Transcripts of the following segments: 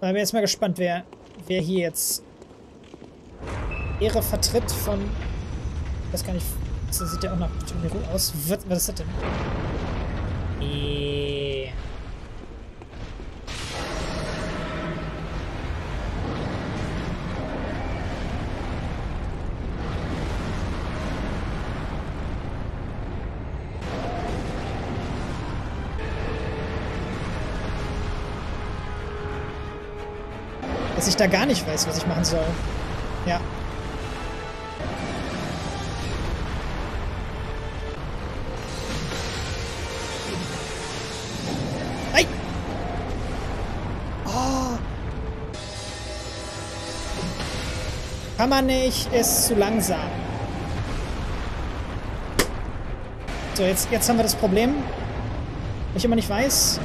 Ich bin jetzt mal gespannt, wer hier jetzt Ehre vertritt von... Ich weiß gar nicht, das sieht ja auch nach Tomiru aus. Was ist das denn? Dass ich da gar nicht weiß, was ich machen soll. Ja. Ei! Oh. Kann man nicht, ist zu langsam. So, jetzt haben wir das Problem, ich immer nicht weiß.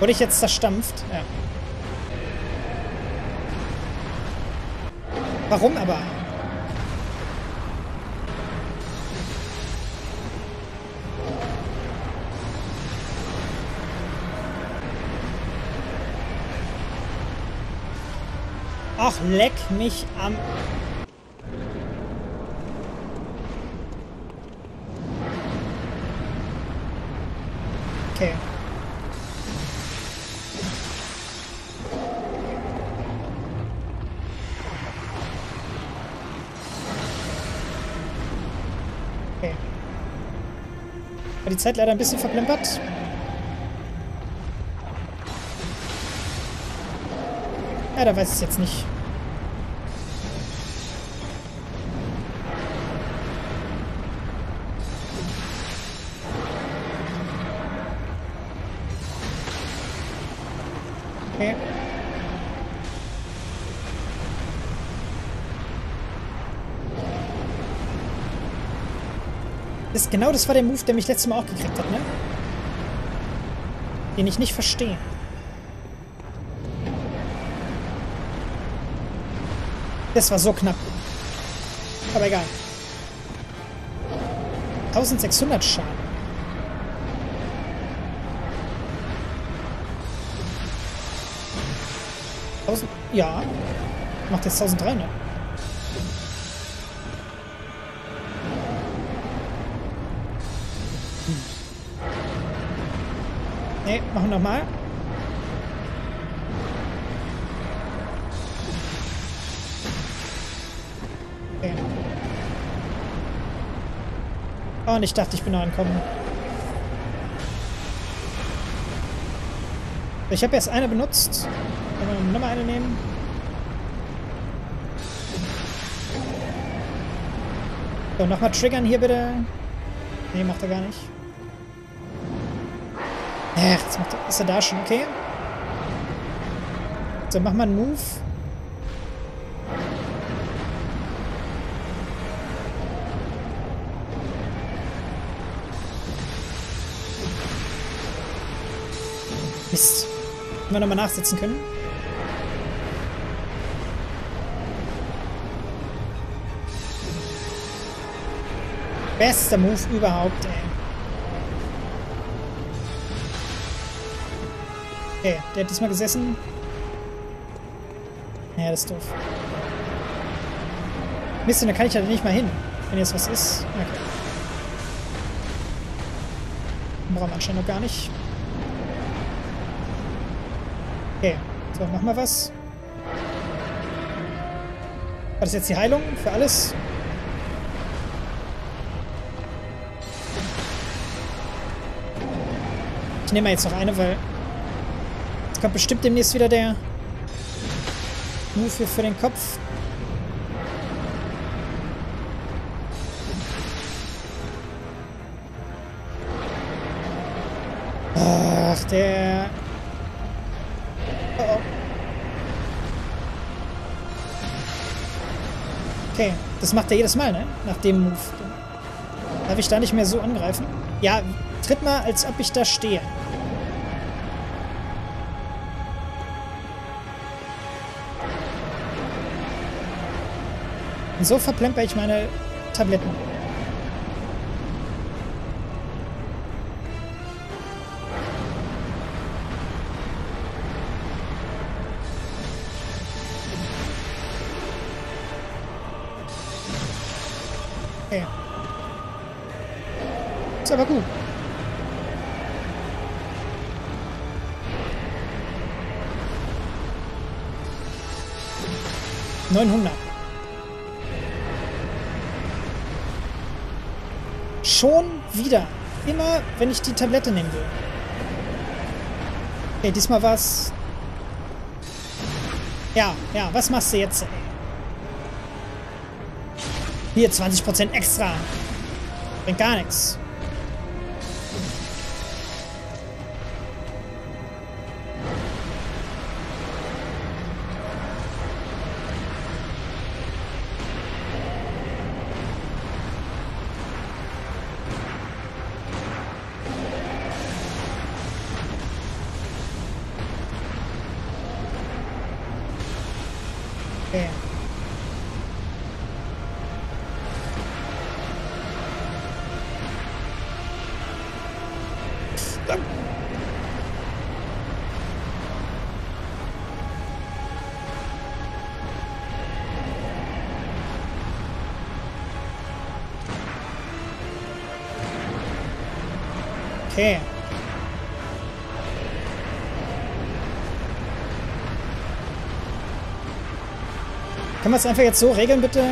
Wurde ich jetzt zerstampft? Ja. Warum aber? Ach, leck mich am... Okay. Die Zeit leider ein bisschen verplempert. Ja, da weiß ich es jetzt nicht. Okay. Genau das war der Move, der mich letztes Mal auch gekriegt hat, ne? Den ich nicht verstehe. Das war so knapp. Aber egal. 1600 Schaden. Ja. Macht jetzt 1300. Ne, machen wir nochmal. Okay. Oh, und ich dachte, ich bin noch angekommen. Ich habe erst eine benutzt. Können wir nochmal eine nehmen? So, nochmal triggern hier bitte. Ne, macht er gar nicht. Jetzt ist er da schon, okay. So, mach mal einen Move. Mist. Wenn wir nochmal nachsitzen können. Bester Move überhaupt, ey. Okay, der hat diesmal gesessen. Ja, das ist doof. Mist, da kann ich ja nicht mal hin, wenn jetzt was ist. Okay. Brauchen wir anscheinend noch gar nicht. Okay, so, mach mal was. War das jetzt die Heilung für alles? Ich nehme jetzt noch eine, weil... Kommt bestimmt demnächst wieder der Move für den Kopf. Ach, der... Oh, oh. Okay, das macht er jedes Mal, ne? Nach dem Move. Darf ich da nicht mehr so angreifen? Ja, tritt mal, als ob ich da stehe. Und so verplemper ich meine Tabletten. Okay. Ist aber gut. $900. Schon wieder. Immer, wenn ich die Tablette nehmen will. Okay, diesmal war's. Ja, was machst du jetzt? Hier, 20% extra. Bringt gar nichts. Okay. Okay. Kann man es einfach jetzt so regeln, bitte?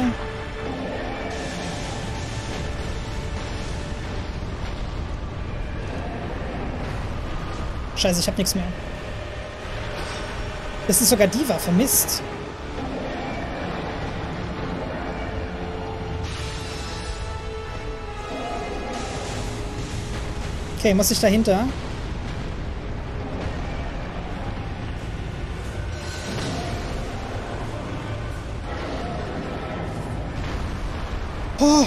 Scheiße, ich hab nichts mehr. Das ist sogar Diva, vermisst. Okay, muss ich dahinter? Oh.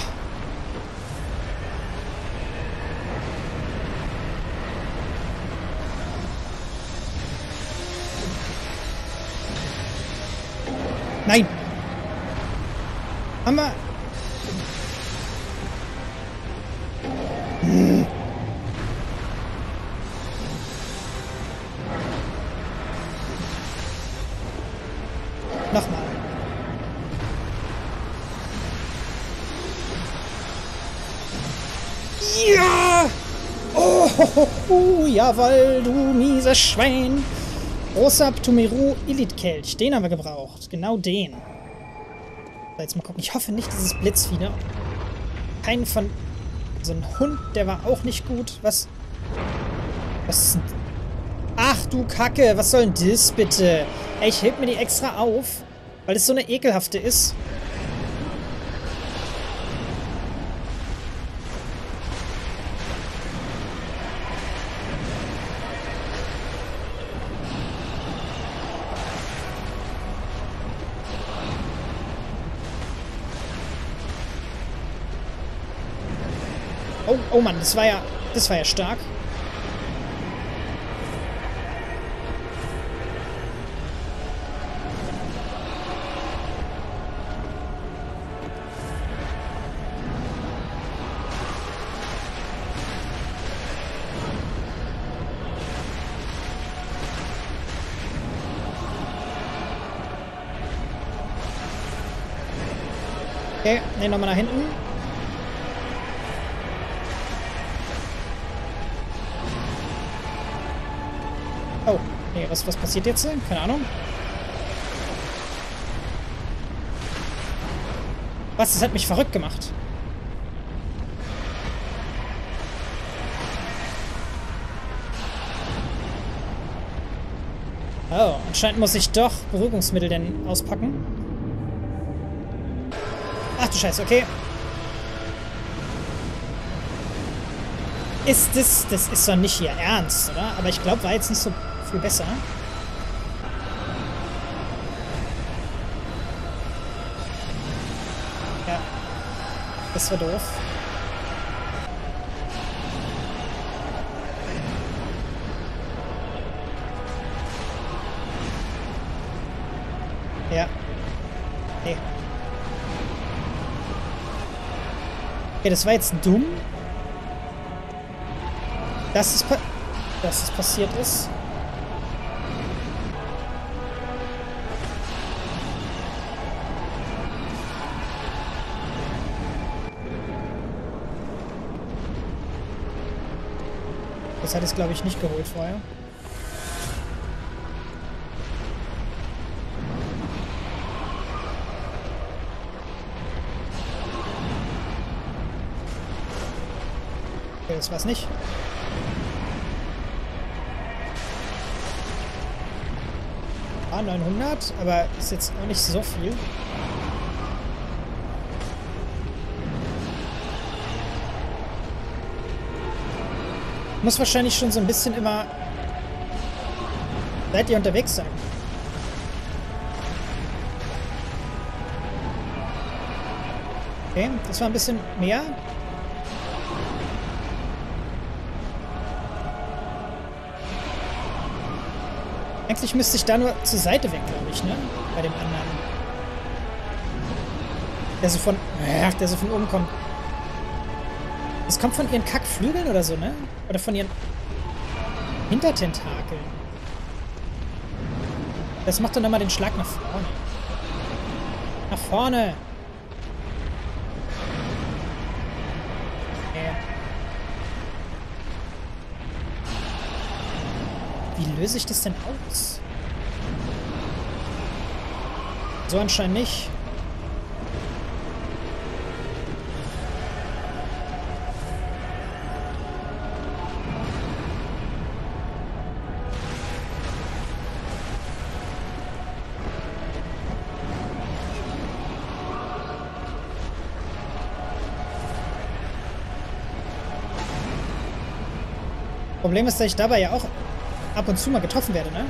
Nein. Hammer. Nochmal. Ja! Oh, ho, ho, jawohl, du mieses Schwein! Rosab Tumeru Elitkelch. Den haben wir gebraucht. Genau den. So, jetzt mal gucken. Ich hoffe nicht, dieses Blitz wieder. Keinen von. So ein Hund, der war auch nicht gut. Was? Was ist denn? Ach du Kacke, was soll denn das bitte? Ey, ich heb mir die extra auf, weil es so eine ekelhafte ist. Oh, oh Mann, das war ja stark. Okay, ne, nochmal nach hinten. Oh, nee, was passiert jetzt? Keine Ahnung. Was, das hat mich verrückt gemacht. Oh, anscheinend muss ich doch Beruhigungsmittel denn auspacken. Ach du Scheiße, okay. Ist das ist doch nicht ihr Ernst, oder? Aber ich glaube, war jetzt nicht so viel besser. Ja. Das war doof. Ja. Okay. Okay, das war jetzt dumm. Dass es passiert ist. Das hat es, glaube ich, nicht geholt vorher. Okay, das war's nicht. Ah, 900, aber ist jetzt auch nicht so viel. Muss wahrscheinlich schon so ein bisschen immer... Seid ihr unterwegs sein? Okay, das war ein bisschen mehr. Eigentlich müsste ich da nur zur Seite weg, glaube ich, ne? Bei dem anderen. Der so von oben kommt. Das kommt von ihren Kackflügeln oder so, ne? Oder von ihren Hintertentakeln. Das macht doch nochmal den Schlag nach vorne. Nach vorne! Okay. Wie löse ich das denn aus? So anscheinend nicht. Problem ist, dass ich dabei ja auch ab und zu mal getroffen werde, ne?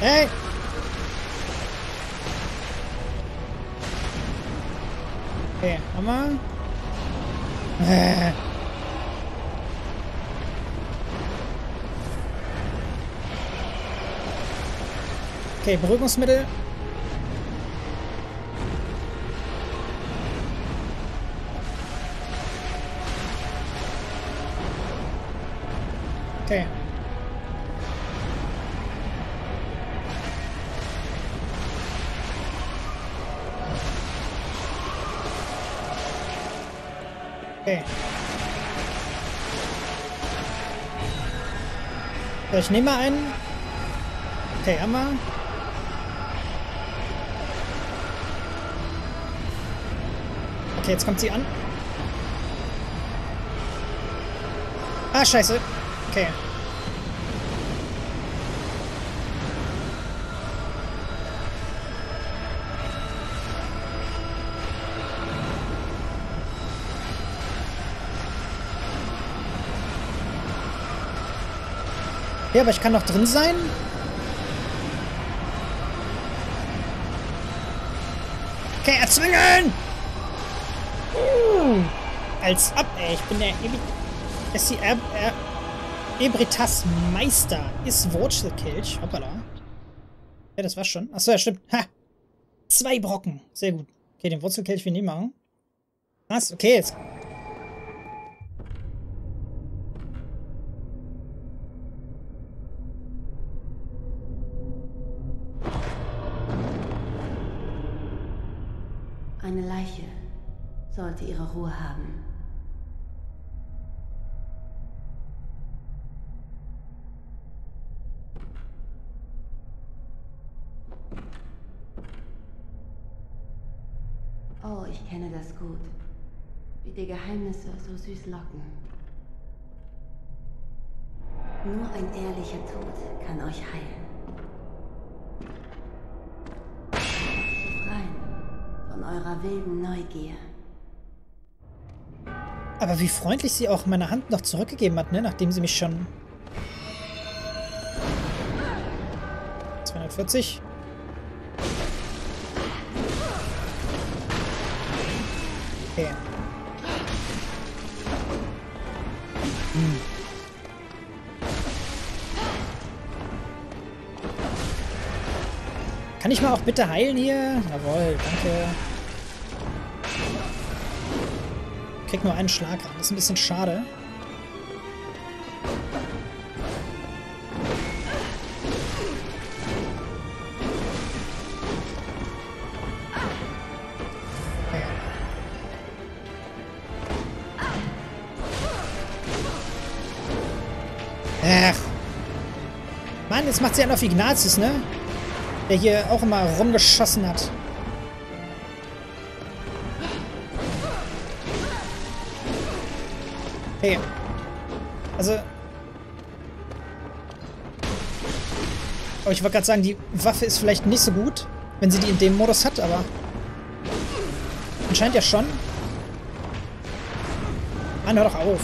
Hey! Okay, nochmal. Okay, Beruhigungsmittel. Okay. Okay. So, ich nehme mal einen. Okay, haben wir. Okay, jetzt kommt sie an. Ah, scheiße. Okay. Ja, aber ich kann noch drin sein. Okay, erzwingen! Als ab, ey. Ich bin der Ebritas Meister. Ist Wurzelkelch. Hoppala. Ja, das war's schon. Achso, ja, stimmt. Ha! 2 Brocken. Sehr gut. Okay, den Wurzelkelch will ich nie machen. Was? Okay, jetzt. Eine Leiche sollte ihre Ruhe haben. Oh, ich kenne das gut. Wie die Geheimnisse so süß locken. Nur ein ehrlicher Tod kann euch heilen. Befreien von eurer wilden Neugier. Aber wie freundlich sie auch meine Hand noch zurückgegeben hat, ne? Nachdem sie mich schon... 240... Okay. Hm. Kann ich mal auch bitte heilen hier? Jawohl, danke. Krieg nur einen Schlag an. Das ist ein bisschen schade. Ach. Mann, jetzt macht sie einen auf Ignatius, ne? Der hier auch immer rumgeschossen hat. Hey. Also... Aber ich wollte gerade sagen, die Waffe ist vielleicht nicht so gut, wenn sie die in dem Modus hat, aber... Anscheinend ja schon. Mann, hör doch auf.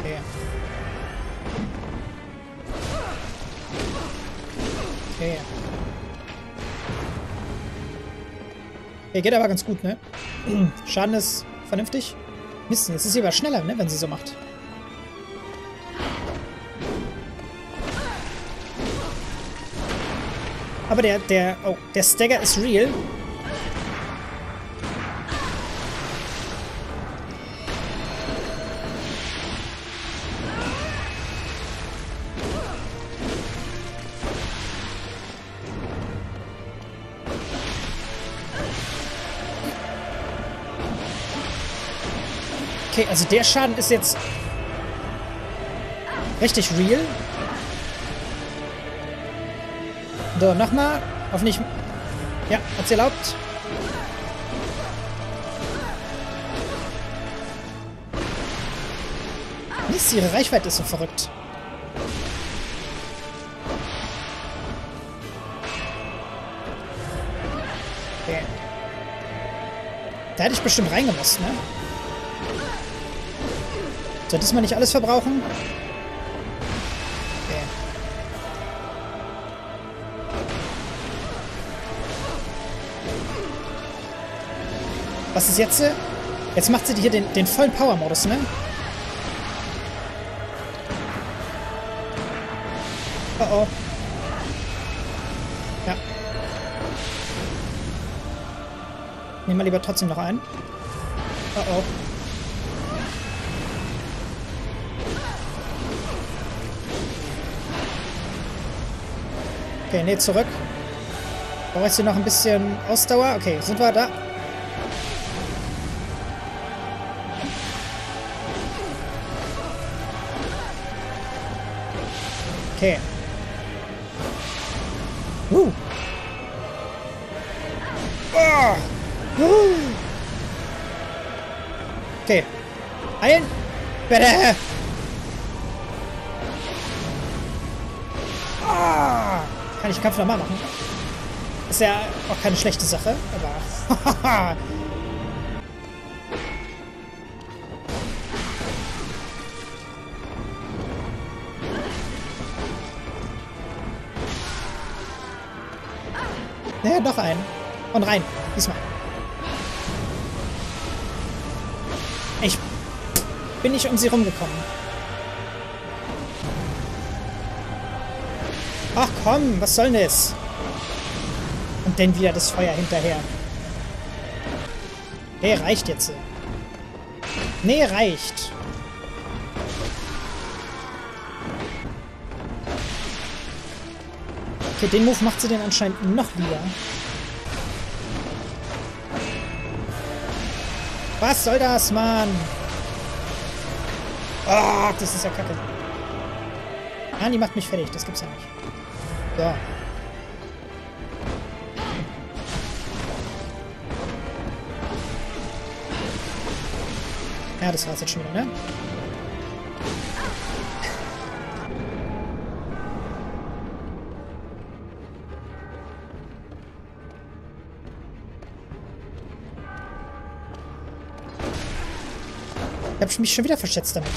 Okay. Okay. Okay, geht aber ganz gut, ne? Schaden ist vernünftig. Mist, jetzt ist sie aber schneller, ne, wenn sie so macht. Aber der Stagger ist real. Okay, also der Schaden ist jetzt richtig real. So, nochmal. Auf nicht... Ja, hat's erlaubt. Mist, ihre Reichweite ist so verrückt. Okay. Da hätte ich bestimmt reingemusst, ne? Sollte es mal nicht alles verbrauchen? Okay. Was ist jetzt? Jetzt macht sie hier den vollen Power-Modus, ne? Oh oh. Ja. Nehmen wir lieber trotzdem noch einen. Oh oh. Okay, nee, zurück. Brauche ich hier noch ein bisschen Ausdauer? Okay, sind wir da? Okay. Okay. Eilen! Bitte! Kann ich den Kampf nochmal machen. Ist ja auch keine schlechte Sache, aber... Ja, noch einen. Und rein. Diesmal. Ich bin nicht um sie rumgekommen. Ach komm, was soll denn das? Und dann wieder das Feuer hinterher. Nee, reicht jetzt. Nee, reicht. Okay, den Move macht sie denn anscheinend noch lieber. Was soll das, Mann? Ah, das ist ja kacke. Ah, die macht mich fertig, das gibt's ja nicht. Ja. Ja, das war's jetzt schon wieder, ne? Ich hab mich schon wieder verschätzt damit.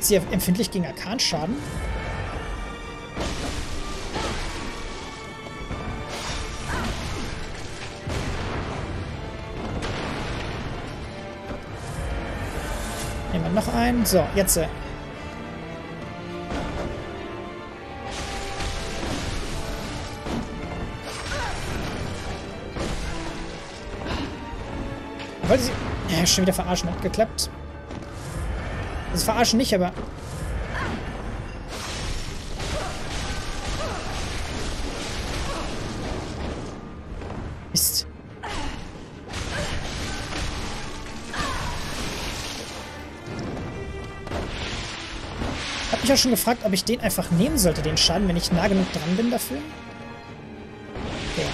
Sie empfindlich gegen Arkanschaden? Nehmen wir noch einen. So, jetzt. Wollte sie... Ja, schon wieder verarschen. Hat geklappt. Das verarschen nicht, aber... Mist. Hab mich auch schon gefragt, ob ich den einfach nehmen sollte, den Schaden, wenn ich nah genug dran bin dafür. Okay.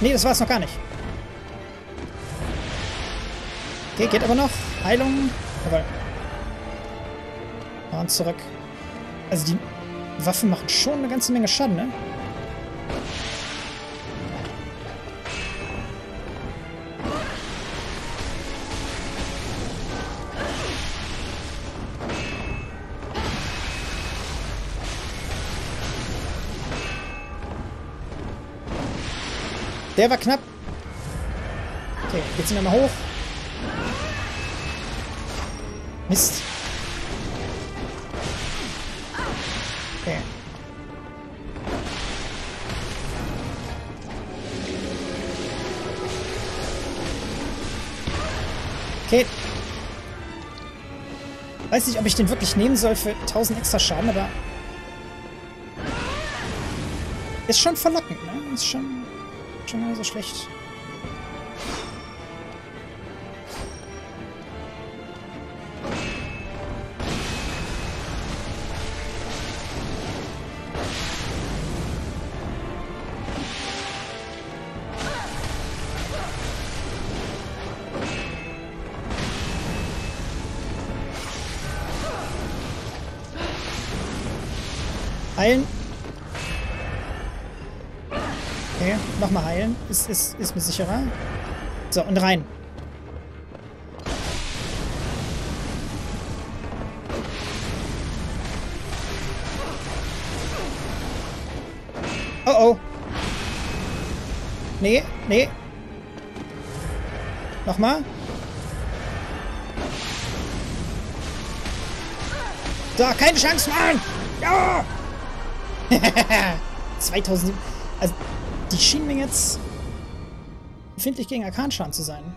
Nee, das war's noch gar nicht. Okay, geht aber noch. Heilung. Jawohl. Und zurück. Also die Waffen machen schon eine ganze Menge Schaden, ne? Der war knapp. Okay, jetzt sind wir mal hoch. Mist. Okay. Okay. Weiß nicht, ob ich den wirklich nehmen soll für 1000 extra Schaden, aber... Ist schon verlockend, ne? Ist schon mal so schlecht. Heilen. Okay, nochmal heilen. Ist mir sicherer. So, und rein. Oh oh. Nee, nee. Nochmal. So, keine Chance, Mann! Ja! 2007. Also... Die schienen mir jetzt empfindlich gegen Arkanschaden zu sein.